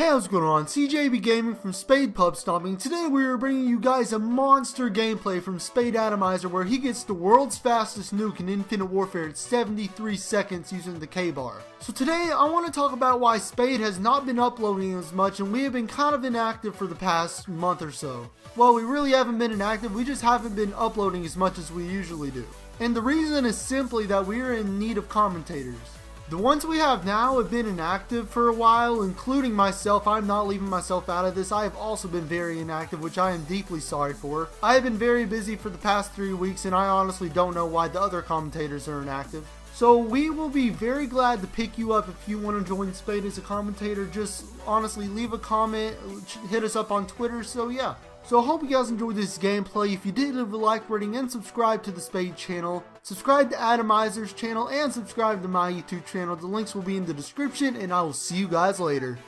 Hey, what's going on? CJB Gaming from Spade Pub Stomping. Today we are bringing you guys a monster gameplay from Spade Atomizer where he gets the world's fastest nuke in Infinite Warfare at 73 seconds using the K-bar. So today I want to talk about why Spade has not been uploading as much and we have been kind of inactive for the past month or so. Well, we really haven't been inactive, we just haven't been uploading as much as we usually do. And the reason is simply that we are in need of commentators. The ones we have now have been inactive for a while, including myself. I'm not leaving myself out of this. I have also been very inactive, which I am deeply sorry for. I have been very busy for the past 3 weeks, and I honestly don't know why the other commentators are inactive. So we will be very glad to pick you up if you want to join Spade as a commentator. Just honestly leave a comment, hit us up on Twitter, so yeah. So I hope you guys enjoyed this gameplay. If you did, leave a like, rating, and subscribe to the Spade channel. Subscribe to Atomizer's channel and subscribe to my YouTube channel. The links will be in the description, and I will see you guys later.